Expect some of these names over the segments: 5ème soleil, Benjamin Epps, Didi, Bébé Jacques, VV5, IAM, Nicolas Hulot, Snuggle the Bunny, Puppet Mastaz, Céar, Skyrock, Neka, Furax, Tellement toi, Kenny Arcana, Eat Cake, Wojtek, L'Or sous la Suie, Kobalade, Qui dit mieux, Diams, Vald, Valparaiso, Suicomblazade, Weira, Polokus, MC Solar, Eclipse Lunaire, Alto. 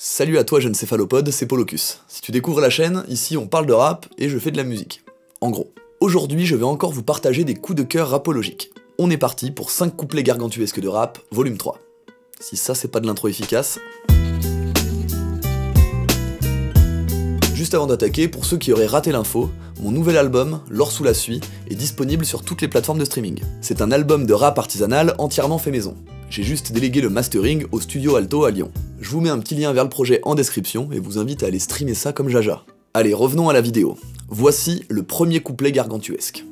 Salut à toi jeune céphalopode, c'est Polokus. Si tu découvres la chaîne, ici on parle de rap et je fais de la musique. En gros. Aujourd'hui, je vais encore vous partager des coups de cœur rapologiques. On est parti pour 5 couplets gargantuesques de rap, volume 3. Si ça c'est pas de l'intro efficace... Juste avant d'attaquer, pour ceux qui auraient raté l'info, mon nouvel album, L'Or sous la Suie, est disponible sur toutes les plateformes de streaming. C'est un album de rap artisanal entièrement fait maison. J'ai juste délégué le mastering au studio Alto à Lyon. Je vous mets un petit lien vers le projet en description et vous invite à aller streamer ça comme Jaja. Allez, revenons à la vidéo. Voici le premier couplet gargantuesque.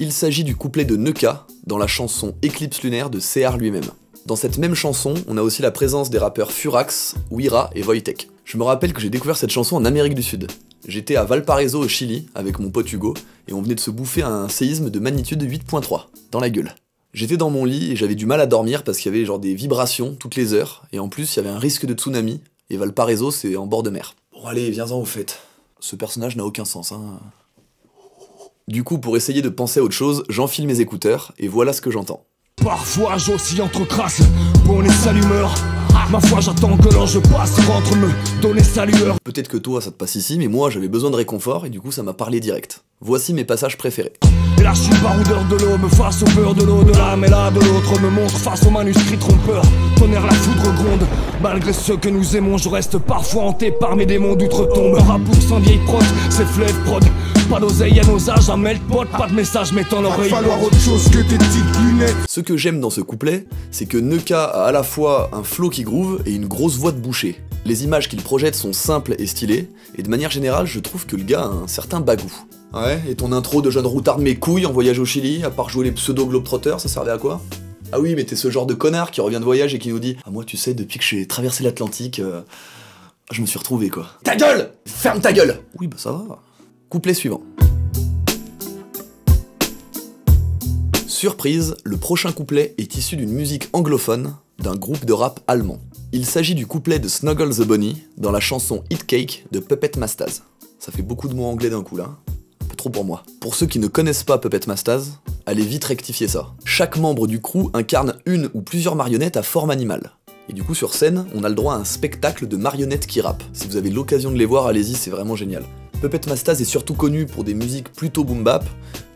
Il s'agit du couplet de Neka dans la chanson Eclipse Lunaire de Céar lui-même. Dans cette même chanson, on a aussi la présence des rappeurs Furax, Weira et Wojtek. Je me rappelle que j'ai découvert cette chanson en Amérique du Sud. J'étais à Valparaiso au Chili avec mon pote Hugo et on venait de se bouffer un séisme de magnitude 8.3 dans la gueule. J'étais dans mon lit et j'avais du mal à dormir parce qu'il y avait genre des vibrations toutes les heures et en plus il y avait un risque de tsunami et Valparaiso c'est en bord de mer. Bon allez, viens-en au fait. Ce personnage n'a aucun sens hein. Du coup, pour essayer de penser à autre chose, j'enfile mes écouteurs et voilà ce que j'entends. Parfois j'oscille entre traces, bonne et sale humeur. Ma foi j'attends que l'ange passe, rentre me donner sa lueur. Peut-être que toi ça te passe ici, mais moi j'avais besoin de réconfort et du coup ça m'a parlé direct. Voici mes passages préférés. Là je suis baroudeur de l'homme, face au peur de l'eau de l'âme. Et là de l'autre me montre, face au manuscrit trompeur. Tonnerre la foudre gronde, malgré ce que nous aimons. Je reste parfois hanté par mes démons d'outre-tombe. Rap pour sans vieille prod, c'est flève prod. Pas d'oseille à nos âges, un melt pot, pas de message mettant l'oreille. Va falloir autre chose que tes petites lunettes. Ce que j'aime dans ce couplet, c'est que Neka a à la fois un flow qui groove et une grosse voix de boucher. Les images qu'il projette sont simples et stylées, et de manière générale, je trouve que le gars a un certain bagou. Ouais, et ton intro de jeune routard de mes couilles en voyage au Chili, à part jouer les pseudo-globetrotters, ça servait à quoi? Ah oui, mais t'es ce genre de connard qui revient de voyage et qui nous dit « Ah moi, tu sais, depuis que j'ai traversé l'Atlantique, je me suis retrouvé, quoi. » Ta gueule! Ferme ta gueule! Oui, bah ça va. Couplet suivant. Surprise, le prochain couplet est issu d'une musique anglophone d'un groupe de rap allemand. Il s'agit du couplet de Snuggle the Bunny dans la chanson Eat Cake de Puppet Mastaz. Ça fait beaucoup de mots anglais d'un coup là, un peu trop pour moi. Pour ceux qui ne connaissent pas Puppet Mastaz, allez vite rectifier ça. Chaque membre du crew incarne une ou plusieurs marionnettes à forme animale. Et du coup sur scène, on a le droit à un spectacle de marionnettes qui rappent. Si vous avez l'occasion de les voir, allez-y, c'est vraiment génial. Puppet Mastaz est surtout connu pour des musiques plutôt boom-bap,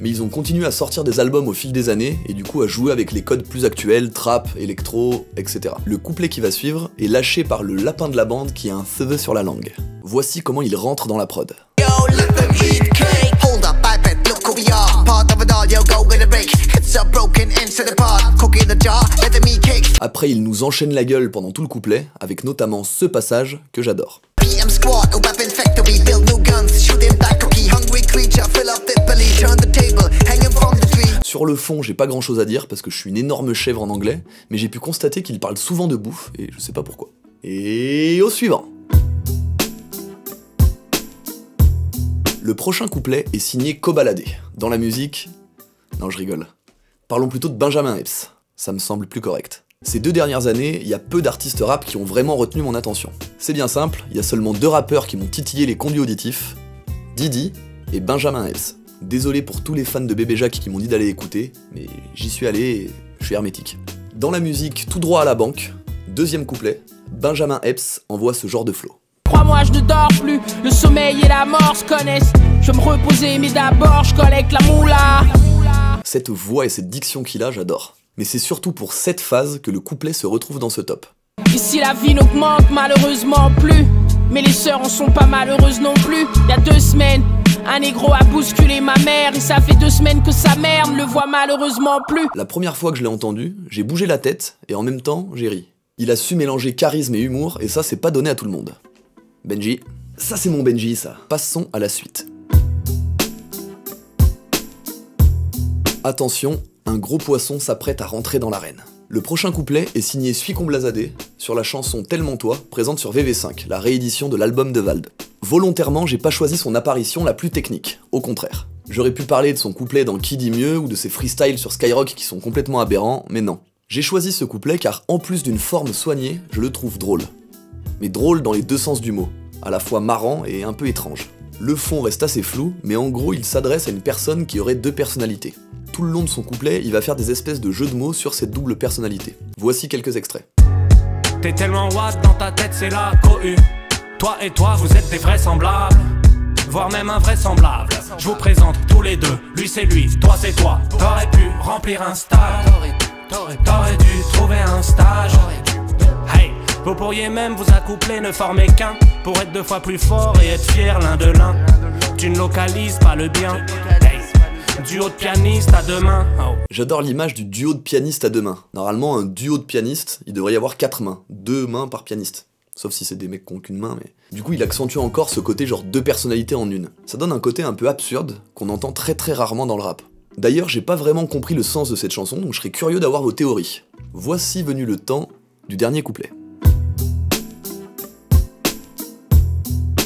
mais ils ont continué à sortir des albums au fil des années, et du coup à jouer avec les codes plus actuels, trap, électro, etc. Le couplet qui va suivre est lâché par le lapin de la bande qui a un cheveu sur la langue. Voici comment il rentre dans la prod. Yo, let them eat cake. Hold up, I bet, look who we are. Part of it all, yo, go with a break. It's a broken into the pot. Cook in the jar, let them eat cake. Après, il nous enchaîne la gueule pendant tout le couplet, avec notamment ce passage que j'adore. PM Squad, Weapon Factory, build new guns, shoot them like cookie, hungry creature, fill up their belly, turn the table, hang them from the tree. Sur le fond, j'ai pas grand chose à dire parce que je suis une énorme chèvre en anglais, mais j'ai pu constater qu'il parle souvent de bouffe et je sais pas pourquoi. Et au suivant. Le prochain couplet est signé Kobalade. Dans la musique... Non, je rigole. Parlons plutôt de Benjamin Epps. Ça me semble plus correct. Ces deux dernières années, il y a peu d'artistes rap qui ont vraiment retenu mon attention. C'est bien simple, il y a seulement deux rappeurs qui m'ont titillé les conduits auditifs, Didi et Benjamin Epps. Désolé pour tous les fans de Bébé Jacques qui m'ont dit d'aller écouter, mais j'y suis allé et je suis hermétique. Dans la musique tout droit à la banque, deuxième couplet, Benjamin Epps envoie ce genre de flow. Crois-moi, je ne dors plus, le sommeil et la mort se connaissent. Je veux me reposer, mais d'abord je collecte la moula. Cette voix et cette diction qu'il a, j'adore. Mais c'est surtout pour cette phase que le couplet se retrouve dans ce top. Ici la vie n'augmente malheureusement plus, mais les sœurs en sont pas malheureuses non plus. Il y a 2 semaines, un négro a bousculé ma mère, et ça fait 2 semaines que sa mère ne le voit malheureusement plus. La première fois que je l'ai entendu, j'ai bougé la tête, et en même temps, j'ai ri. Il a su mélanger charisme et humour, et ça c'est pas donné à tout le monde. Benji. Ça c'est mon Benji ça. Passons à la suite. Attention, un gros poisson s'apprête à rentrer dans l'arène. Le prochain couplet est signé Suicomblazade sur la chanson Tellement toi, présente sur VV5, la réédition de l'album de Vald. Volontairement, j'ai pas choisi son apparition la plus technique, au contraire. J'aurais pu parler de son couplet dans Qui dit mieux ou de ses freestyles sur Skyrock qui sont complètement aberrants, mais non. J'ai choisi ce couplet car en plus d'une forme soignée, je le trouve drôle. Mais drôle dans les deux sens du mot, à la fois marrant et un peu étrange. Le fond reste assez flou, mais en gros il s'adresse à une personne qui aurait 2 personnalités. Tout le long de son couplet, il va faire des espèces de jeux de mots sur cette double personnalité. Voici quelques extraits. T'es tellement watt dans ta tête, c'est la cohue. Toi et toi, vous êtes des vrais semblables, voire même invraisemblables. Je vous présente tous les deux, lui c'est lui, toi c'est toi. T'aurais pu remplir un stage, t'aurais dû trouver un stage. Hey, vous pourriez même vous accoupler, ne former qu'un, pour être deux fois plus fort et être fier l'un de l'un. Tu ne localises pas le bien. Duo de pianiste à deux mains. Oh. J'adore l'image du duo de pianiste à deux mains. Normalement, un duo de pianiste, il devrait y avoir 4 mains. 2 mains par pianiste. Sauf si c'est des mecs qui n'ont qu'une main, mais... Du coup, il accentue encore ce côté genre 2 personnalités en une. Ça donne un côté un peu absurde, qu'on entend très rarement dans le rap. D'ailleurs, j'ai pas vraiment compris le sens de cette chanson, donc je serais curieux d'avoir vos théories. Voici venu le temps du dernier couplet.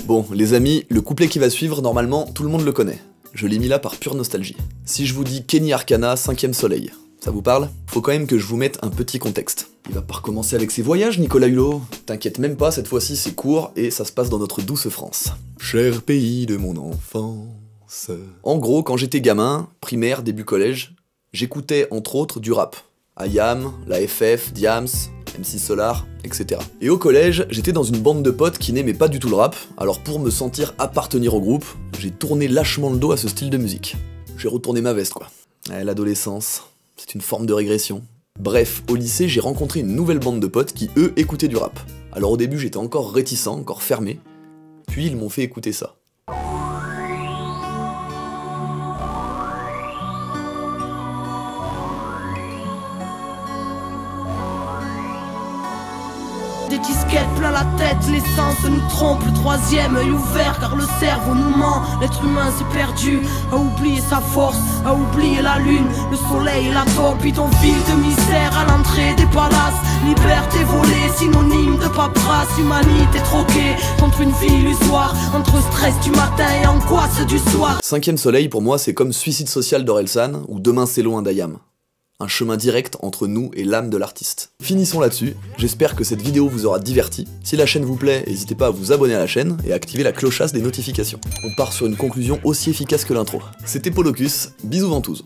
Bon, les amis, le couplet qui va suivre, normalement, tout le monde le connaît. Je l'ai mis là par pure nostalgie. Si je vous dis Kenny Arcana, 5ème soleil, ça vous parle? Faut quand même que je vous mette un petit contexte. Il va pas recommencer avec ses voyages, Nicolas Hulot. T'inquiète même pas, cette fois-ci c'est court et ça se passe dans notre douce France. Cher pays de mon enfance. En gros, quand j'étais gamin, primaire, début collège, j'écoutais entre autres du rap. IAM, la FF, Diams, MC Solar, etc. Et au collège, j'étais dans une bande de potes qui n'aimaient pas du tout le rap, alors pour me sentir appartenir au groupe, j'ai tourné lâchement le dos à ce style de musique. J'ai retourné ma veste, quoi. L'adolescence, c'est une forme de régression. Bref, au lycée, j'ai rencontré une nouvelle bande de potes qui, eux, écoutaient du rap. Alors au début, j'étais encore réticent, encore fermé, puis ils m'ont fait écouter ça. Plein la tête, l'essence nous trompe, le 3e œil ouvert car le cerveau nous ment. L'être humain s'est perdu, a oublié sa force, a oublié la lune, le soleil et la taupe. Bidonville de misère à l'entrée des palaces, liberté volée, synonyme de paperasse, humanité troquée contre une vie illusoire, entre stress du matin et angoisse du soir. 5ème soleil pour moi c'est comme Suicide social d'Orelsan ou Demain c'est loin d'IAM. Un chemin direct entre nous et l'âme de l'artiste. Finissons là-dessus, j'espère que cette vidéo vous aura diverti. Si la chaîne vous plaît, n'hésitez pas à vous abonner à la chaîne et à activer la clochasse des notifications. On part sur une conclusion aussi efficace que l'intro. C'était Polokus, bisous ventouses.